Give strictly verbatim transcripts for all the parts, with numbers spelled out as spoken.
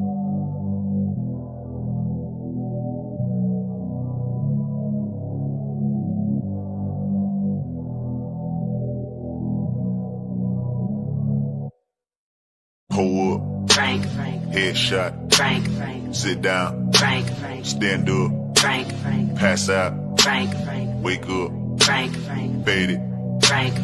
Hold up, Frank. Headshot, Frank. Sit down, Frank. Stand up, Frank. Pass out, Frank. Wake up, Frank. Fade it, Frank.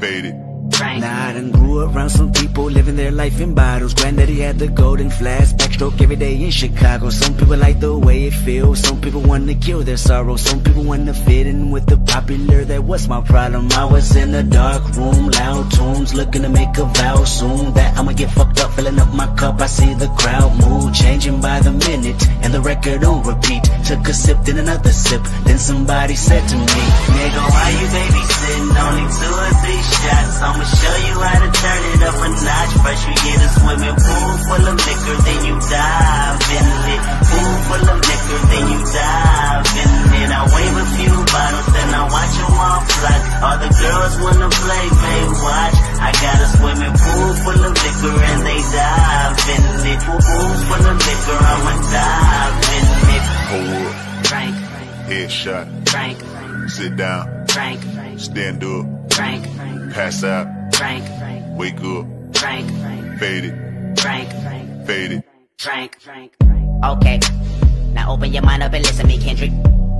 Fade it. Nah, I done grew around some people living their life in bottles. Granddaddy had the golden flask, backstroke every day in Chicago. Some people like the way it feels, some people wanna kill their sorrow. Some people wanna fit in with the popular, that was my problem. I was in a dark room, loud tunes, looking to make a vow soon that I'ma get fucked up, filling up my cup. I see the crowd mood changing by the minute, and the record on repeat. Took a sip, then another sip, then somebody said to me, nigga, why you babysitting? Only two or three shots, I'ma show you how to turn it up a notch. First you get a swimming pool full of liquor, then you dive in it. Pool full of liquor, then you dive in it. I wave a few bottles, then I watch them all fly. All the girls wanna play, they watch. I got a swimming pool full of liquor and they dive in it. Pool full of liquor, I'ma dive in it. Hold up, Frank. Headshot, Frank. Sit down, Frank. Stand up, Frank. Pass out, Frank. Wake up, Frank. Fade it, Frank. Fade it, Frank. Okay, now open your mind up and listen to me, Kendrick.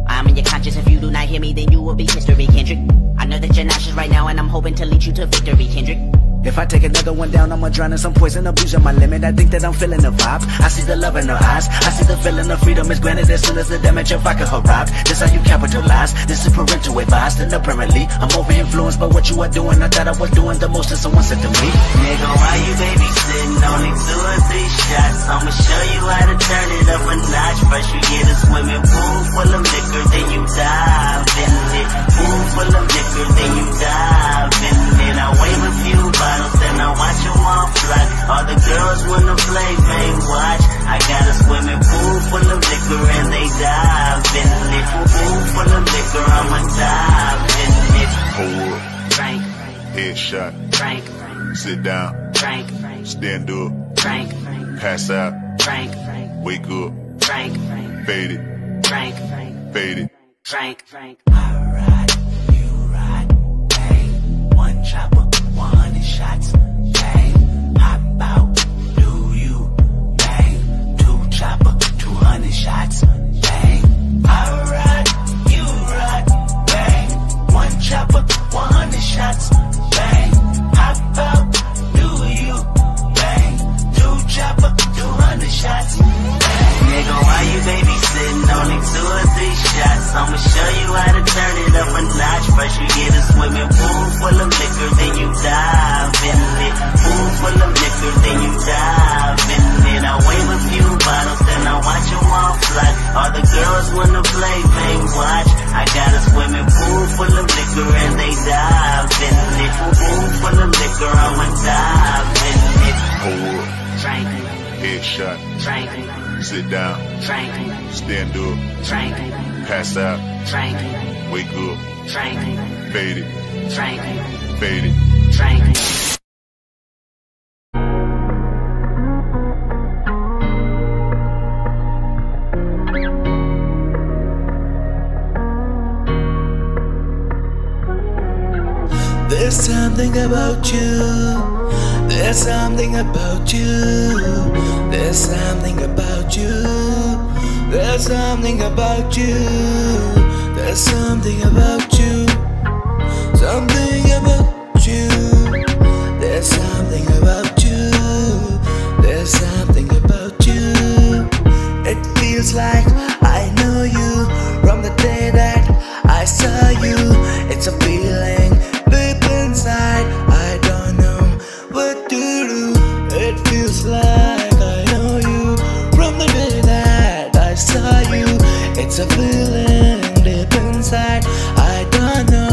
I'm in your conscience, if you do not hear me, then you will be history, Kendrick. I know that you're nauseous right now, and I'm hoping to lead you to victory, Kendrick. If I take another one down, I'ma drown in some poison, abusing my limit. I think that I'm feeling the vibes, I see the love in her eyes, I see the feeling of freedom is granted as soon as the damage of vodka arrived. This how you capitalize, this is parental advice. And apparently, I'm over-influenced by what you are doing. I thought I was doing the most, and someone said to me, nigga, why you babysitting? Only two or three shots, I'ma show you how to turn it up a notch. First you get a swimming pool full of liquor, then you dive in it. Pool full of liquor, then you dive in it. I wave a few bottles, then I watch them all fly. All the girls wanna play, they watch. I got a swimming pool full of liquor and they dive in it. Pool full of liquor, I'ma dive in it. Hold up, Frank. Headshot, Frank. Sit down, Frank. Stand up, Frank. Pass out, Frank. Wake up, Frank. Fade it, Frank. Fade it, Frank. Alright, you right, hey. One chopper, one hundred shots, bang, hop out, do you, bang, two chopper, two hundred shots, bang, alright, you right, bang, one chopper, one hundred shots, bang, hop out, do you, bang, two chopper, two hundred shots, bang. Nigga, why you babysitting? Only two or three shots, I'ma show you how to turn it up a notch. First you get a swimming pool full of liquor, then you dive in it. Pool full of liquor, then you dive in it. I wave a few bottles, then I watch them all fly. All the girls wanna play, they watch. I got a swimming pool full of liquor and they dive in it. Pool full of liquor, I'ma dive in it. Hold up, Frank. Headshot, Frank. Sit down, Frank. Stand up, Frank. Pass out, Frank. Wake up, Frank. Fade it, Frank. Fade it, Frank. There's something about you. There's something about you. There's something about you. There's something about you. There's something about you. Something about you. There's something about you. There's something about you. It feels like I know you from the day that I saw you. It's a feeling deep inside. I don't know what to do. It feels like I know you from the day that I saw you. It's a feeling deep inside. I don't know.